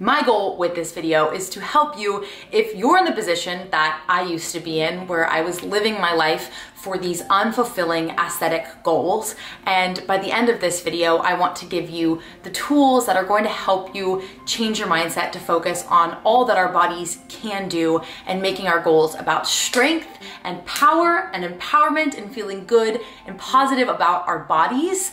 My goal with this video is to help you if you're in the position that I used to be in, where I was living my life for these unfulfilling aesthetic goals. And by the end of this video, I want to give you the tools that are going to help you change your mindset to focus on all that our bodies can do and making our goals about strength and power and empowerment and feeling good and positive about our bodies.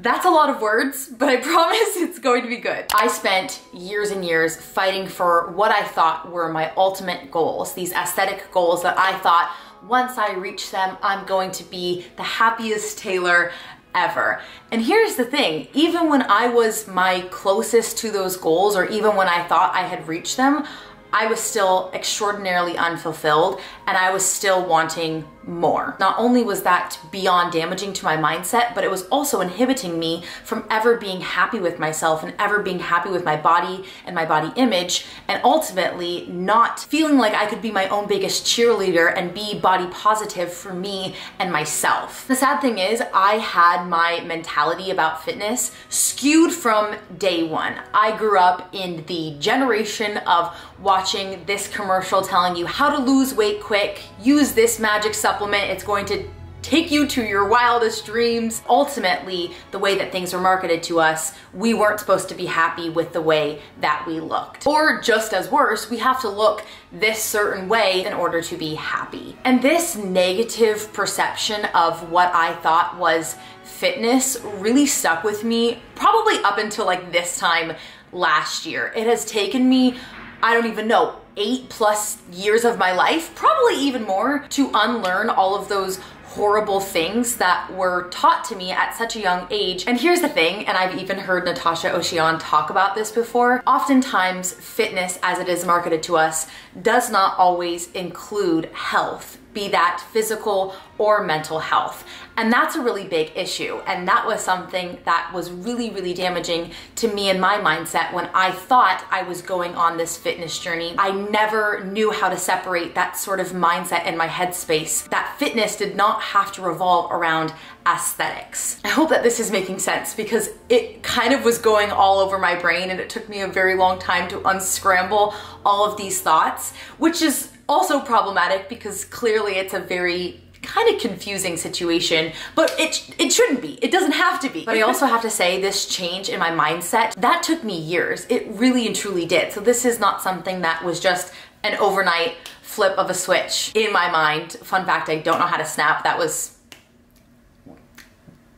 That's a lot of words, but I promise it's going to be good. I spent years and years fighting for what I thought were my ultimate goals, these aesthetic goals that I thought once I reach them, I'm going to be the happiest Taylor ever. And here's the thing, even when I was my closest to those goals, or even when I thought I had reached them, I was still extraordinarily unfulfilled and I was still wanting more. Not only was that beyond damaging to my mindset, but it was also inhibiting me from ever being happy with myself and ever being happy with my body and my body image, and ultimately not feeling like I could be my own biggest cheerleader and be body positive for me and myself. The sad thing is, I had my mentality about fitness skewed from day one. I grew up in the generation of watching this commercial telling you how to lose weight quick, use this magic supplement, it's going to take you to your wildest dreams. Ultimately, the way that things were marketed to us, we weren't supposed to be happy with the way that we looked. Or just as worse, we have to look this certain way in order to be happy. And this negative perception of what I thought was fitness really stuck with me, probably up until like this time last year. It has taken me, I don't even know, 8+ years of my life, probably even more, to unlearn all of those horrible things that were taught to me at such a young age. And here's the thing, and I've even heard Natacha Oceane talk about this before, oftentimes fitness as it is marketed to us does not always include health, be that physical or mental health. And that's a really big issue. And that was something that was really, really damaging to me and my mindset when I thought I was going on this fitness journey. I never knew how to separate that sort of mindset in my headspace, that fitness did not have to revolve around aesthetics. I hope that this is making sense, because it kind of was going all over my brain and it took me a very long time to unscramble all of these thoughts, which is also problematic because clearly it's a very kind of confusing situation, but it shouldn't be. It doesn't have to be. But I also have to say, this change in my mindset, that took me years. It really and truly did. So this is not something that was just an overnight flip of a switch in my mind. Fun fact, I don't know how to snap. That was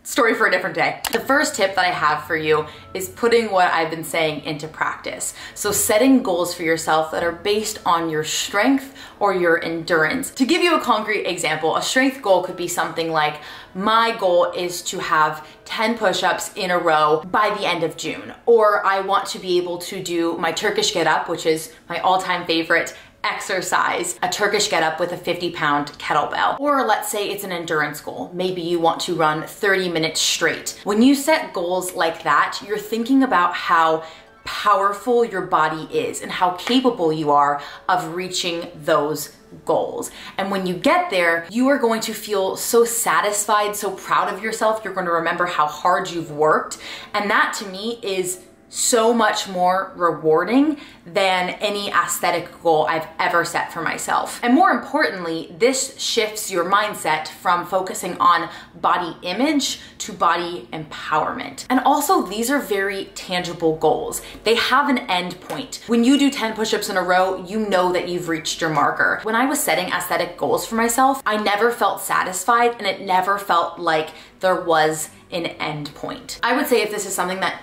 story for a different day. The first tip that I have for you is putting what I've been saying into practice. So setting goals for yourself that are based on your strength or your endurance. To give you a concrete example, a strength goal could be something like, my goal is to have 10 push-ups in a row by the end of June, or I want to be able to do my Turkish get-up, which is my all-time favorite exercise, a Turkish get-up with a 50-pound kettlebell. Or let's say it's an endurance goal. Maybe you want to run 30 minutes straight. When you set goals like that, you're thinking about how powerful your body is and how capable you are of reaching those goals. And when you get there, you are going to feel so satisfied, so proud of yourself. You're going to remember how hard you've worked. And that to me is so much more rewarding than any aesthetic goal I've ever set for myself. And more importantly, this shifts your mindset from focusing on body image to body empowerment. And also, these are very tangible goals. They have an end point. When you do 10 push-ups in a row, you know that you've reached your marker. When I was setting aesthetic goals for myself, I never felt satisfied and it never felt like there was an end point. I would say if this is something that,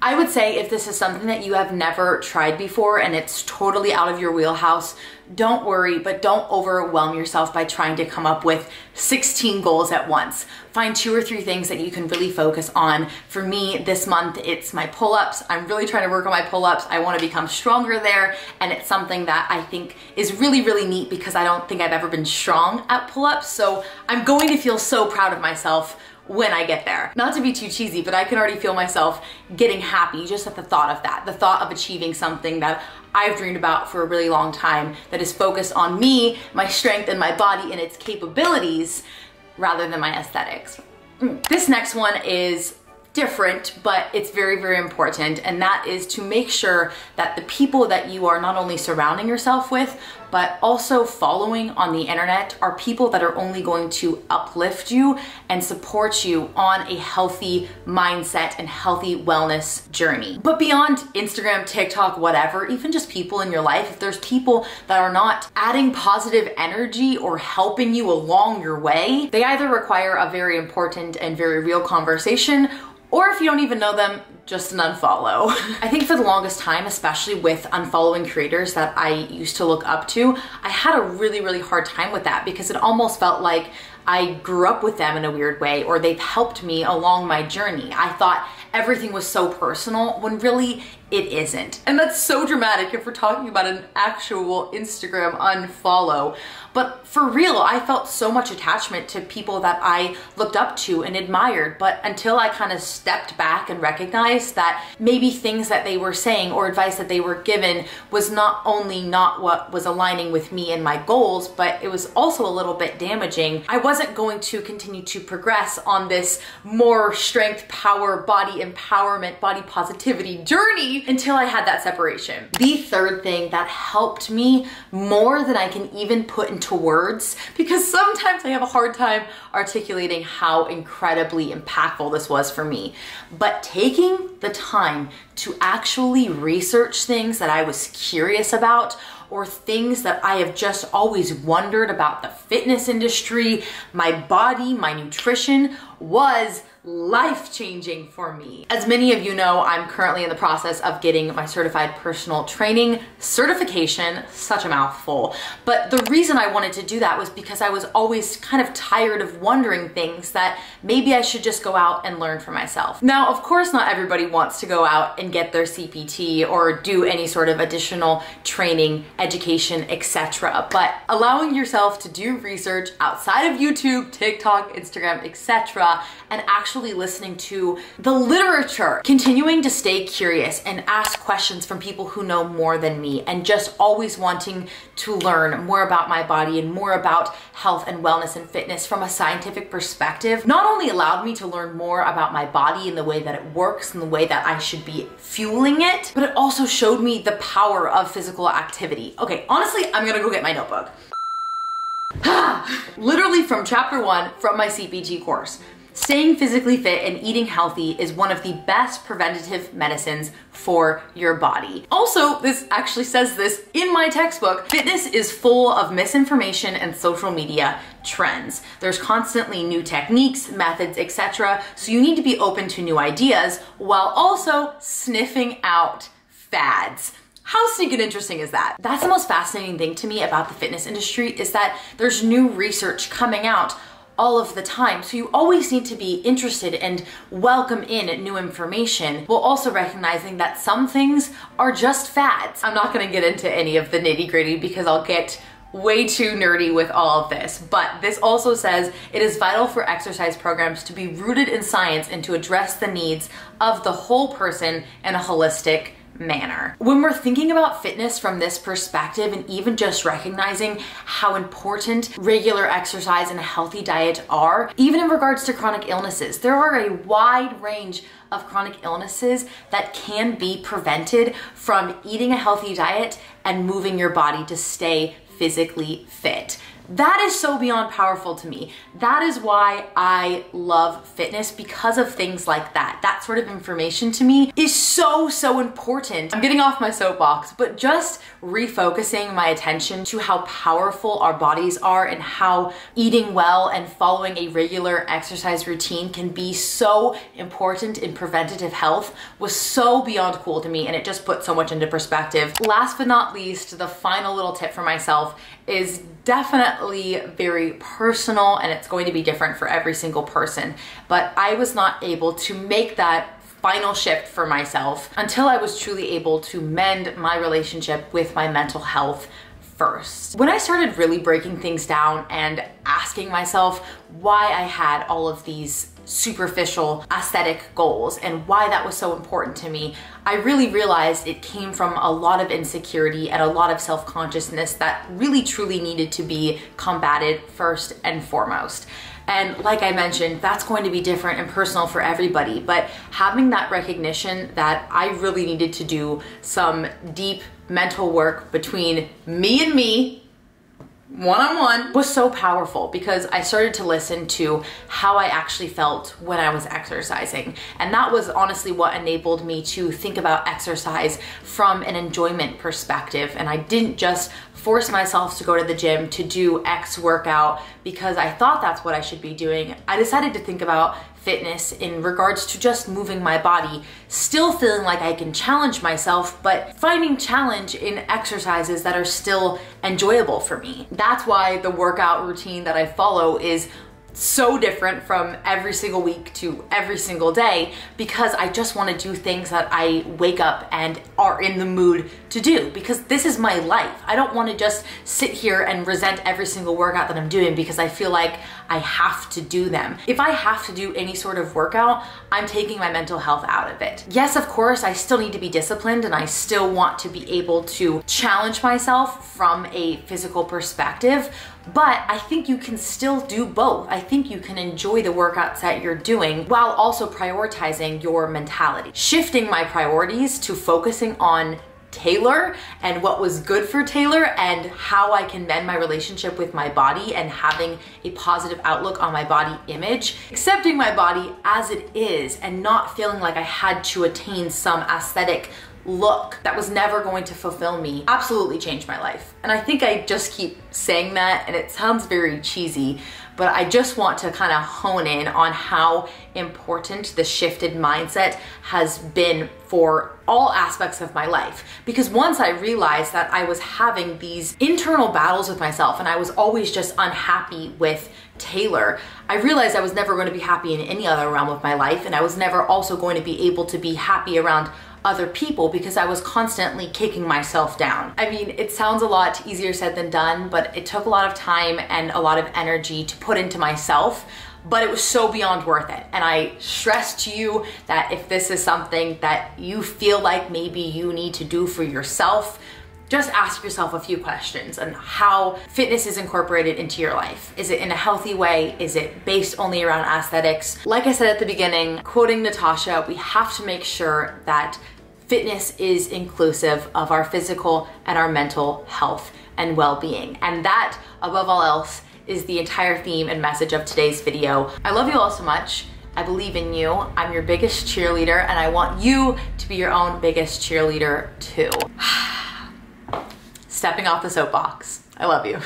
I would say if this is something that you have never tried before and it's totally out of your wheelhouse, don't worry, but don't overwhelm yourself by trying to come up with 16 goals at once. Find 2 or 3 things that you can really focus on. For me, this month, it's my pull-ups. I'm really trying to work on my pull-ups. I want to become stronger there, and it's something that I think is really, really neat because I don't think I've ever been strong at pull-ups, so I'm going to feel so proud of myself when I get there. Not to be too cheesy, but I can already feel myself getting happy just at the thought of that, the thought of achieving something that I've dreamed about for a really long time that is focused on me, my strength, and my body and its capabilities rather than my aesthetics. This next one is different, but it's very, very important, and that is to make sure that the people that you are not only surrounding yourself with, but also following on the internet are people that are only going to uplift you and support you on a healthy mindset and healthy wellness journey. But beyond Instagram, TikTok, whatever, even just people in your life, if there's people that are not adding positive energy or helping you along your way, they either require a very important and very real conversation, or if you don't even know them, just an unfollow. I think for the longest time, especially with unfollowing creators that I used to look up to, I had a really, really hard time with that because it almost felt like I grew up with them in a weird way, or they've helped me along my journey. I thought everything was so personal when really it isn't. And that's so dramatic if we're talking about an actual Instagram unfollow. But for real, I felt so much attachment to people that I looked up to and admired, but until I kind of stepped back and recognized that maybe things that they were saying or advice that they were given was not only not what was aligning with me and my goals, but it was also a little bit damaging. I wasn't going to continue to progress on this more strength, power, body empowerment, body positivity journey until I had that separation. The third thing that helped me more than I can even put into words, because sometimes I have a hard time articulating how incredibly impactful this was for me, but taking the time to actually research things that I was curious about, or things that I have just always wondered about the fitness industry, my body, my nutrition, was life-changing for me. As many of you know, I'm currently in the process of getting my certified personal training certification, such a mouthful. But the reason I wanted to do that was because I was always kind of tired of wondering things that maybe I should just go out and learn for myself. Now, of course, not everybody wants to go out and get their CPT or do any sort of additional training, education, etc. But allowing yourself to do research outside of YouTube, TikTok, Instagram, etc., and actually listening to the literature, continuing to stay curious and ask questions from people who know more than me, and just always wanting to learn more about my body and more about health and wellness and fitness from a scientific perspective, not only allowed me to learn more about my body and the way that it works and the way that I should be fueling it, but it also showed me the power of physical activity. Okay, honestly, I'm gonna go get my notebook. Literally from chapter 1 from my CPG course. Staying physically fit and eating healthy is one of the best preventative medicines for your body. Also, this actually says this in my textbook. Fitness is full of misinformation and social media trends. There's constantly new techniques, methods, etc. So you need to be open to new ideas while also sniffing out fads. How sneaking interesting is that? That's the most fascinating thing to me about the fitness industry, is that there's new research coming out all of the time. So you always need to be interested and welcome in new information, while also recognizing that some things are just fads. I'm not gonna get into any of the nitty-gritty because I'll get way too nerdy with all of this, but this also says it is vital for exercise programs to be rooted in science and to address the needs of the whole person in a holistic manner. When we're thinking about fitness from this perspective, and even just recognizing how important regular exercise and a healthy diet are, even in regards to chronic illnesses, there are a wide range of chronic illnesses that can be prevented from eating a healthy diet and moving your body to stay physically fit. That is so beyond powerful to me. That is why I love fitness, because of things like that. That sort of information to me is so, so important. I'm getting off my soapbox, but just refocusing my attention to how powerful our bodies are and how eating well and following a regular exercise routine can be so important in preventative health was so beyond cool to me, and it just put so much into perspective. Last but not least, the final little tip for myself is definitely very personal, and it's going to be different for every single person. But I was not able to make that final shift for myself until I was truly able to mend my relationship with my mental health first. When I started really breaking things down and asking myself why I had all of these superficial aesthetic goals and why that was so important to me, I really realized it came from a lot of insecurity and a lot of self-consciousness that really truly needed to be combated first and foremost. And like I mentioned, that's going to be different and personal for everybody. But having that recognition that I really needed to do some deep mental work between me and me, one-on-one, was so powerful, because I started to listen to how I actually felt when I was exercising. And that was honestly what enabled me to think about exercise from an enjoyment perspective. And I didn't just force myself to go to the gym to do X workout because I thought that's what I should be doing. I decided to think about fitness in regards to just moving my body, still feeling like I can challenge myself, but finding challenge in exercises that are still enjoyable for me. That's why the workout routine that I follow is so different from every single week to every single day, because I just want to do things that I wake up and are in the mood to do, because this is my life. I don't want to just sit here and resent every single workout that I'm doing because I feel like I have to do them. If I have to do any sort of workout, I'm taking my mental health out of it. Yes, of course, I still need to be disciplined and I still want to be able to challenge myself from a physical perspective, but I think you can still do both. I think you can enjoy the workouts that you're doing while also prioritizing your mentality. Shifting my priorities to focusing on Taylor and what was good for Taylor and how I can mend my relationship with my body and having a positive outlook on my body image, accepting my body as it is and not feeling like I had to attain some aesthetic look that was never going to fulfill me, absolutely changed my life. And I think I just keep saying that, and it sounds very cheesy, but I just want to kind of hone in on how important the shifted mindset has been for all aspects of my life. Because once I realized that I was having these internal battles with myself and I was always just unhappy with Taylor, I realized I was never going to be happy in any other realm of my life, and I was never also going to be able to be happy around other people because I was constantly kicking myself down. I mean, it sounds a lot easier said than done, but it took a lot of time and a lot of energy to put into myself, but it was so beyond worth it. And I stress to you that if this is something that you feel like maybe you need to do for yourself, just ask yourself a few questions on how fitness is incorporated into your life. Is it in a healthy way? Is it based only around aesthetics? Like I said at the beginning, quoting Natacha, we have to make sure that fitness is inclusive of our physical and our mental health and well-being. And that, above all else, is the entire theme and message of today's video. I love you all so much. I believe in you. I'm your biggest cheerleader, and I want you to be your own biggest cheerleader too. Stepping off the soapbox. I love you.